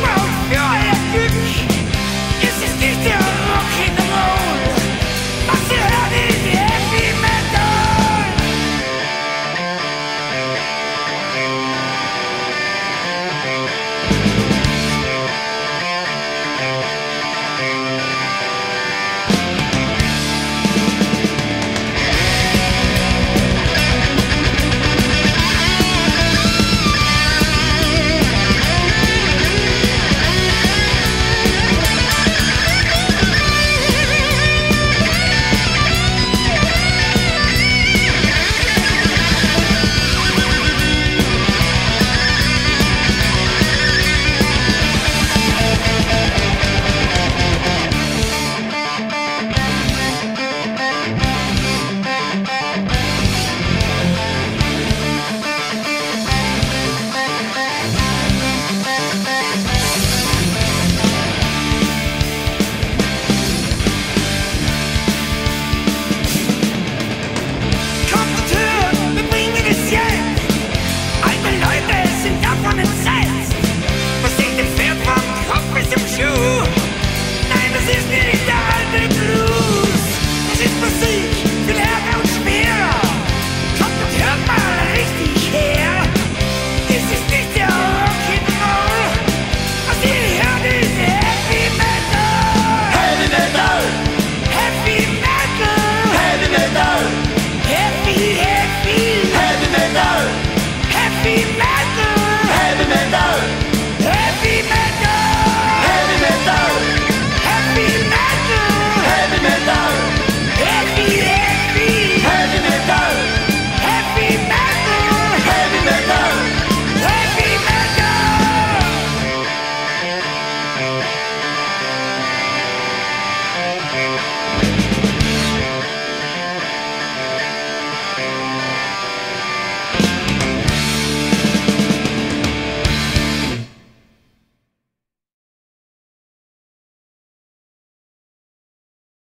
Bro.